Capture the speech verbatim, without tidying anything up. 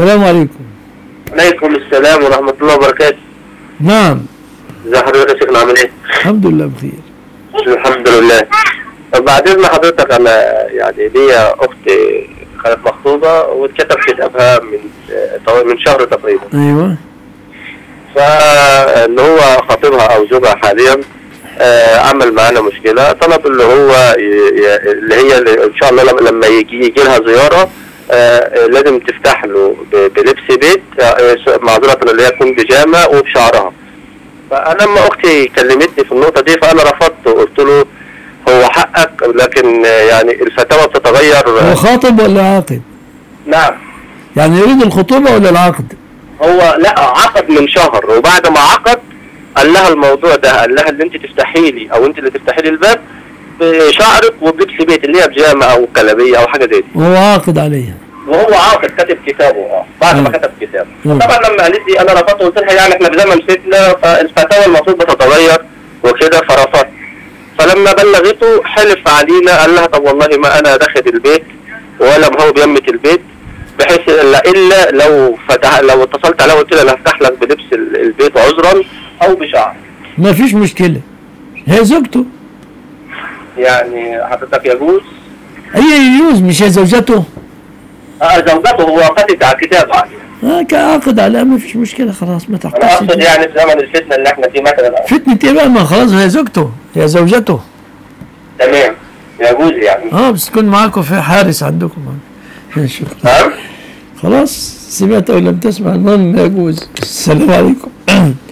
السلام عليكم. عليكم السلام ورحمة الله وبركاته. نعم. ازي حضرتك يا شيخنا عامل ايه؟ الحمد لله بخير. الحمد لله. طب بعد اذن حضرتك انا يعني ليا اخت كانت مخطوبة واتكتب كتابها من من شهر تقريبا. ايوه. فاللي هو خطيبها او زوجها حاليا عمل معانا مشكلة، طلب اللي هو اللي هي اللي ان شاء الله لما يجي يجي لها زيارة آه لازم تفتح له بلبس بيت آه معذرة اللي هي تكون بيجامه وبشعرها. فانا لما اختي كلمتني في النقطه دي فانا رفضت وقلت له هو حقك، لكن يعني الفتاوى بتتغير. هو خاطب ولا عاقد؟ نعم. يعني يريد الخطوبه ولا العقد؟ هو لا عقد من شهر، وبعد ما عقد قال لها الموضوع ده، قال لها اللي انت تفتحي لي او انت اللي تفتحي لي الباب بشعرك وبلبس بيت اللي هي بجامه او كلابيه او حاجه زي دي. وهو عاقد عليها. وهو عاقد كاتب كتابه اه بعد ما كتب كتابه. طبعا لما قالت لي انا رفضت وقلت لها يعني احنا بزمن فتنه فالفتاوى المفروض بتتغير وكده، فرفضت. فلما بلغته حلف علينا قال لها طب والله ما انا داخل البيت ولا ما هو بيمه البيت، بحيث الا الا لو فتح لو اتصلت عليها وقلت لها انا هفتح لك بلبس البيت عذرا او بشعر. ما فيش مشكله. هي زوجته. يعني حضرتك يجوز؟ هي يجوز مش هي زوجته؟ اه زوجته هو قاصد على كتاب اه كعاقد على ما فيش مشكله خلاص ما تحتاجش. انا اقصد يعني في زمن الفتنه اللي احنا فيه مثلا فتنه ايه بقى؟ ما خلاص هي زوجته هي زوجته. تمام يجوز يعني اه بس تكون معاكم في حارس عندكم ان شاء الله. خلاص سمعت او لم تسمع المهم يجوز. السلام عليكم.